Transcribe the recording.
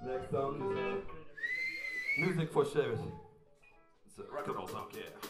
Next song is Music for Shaved. It's a rock and roll song, yeah.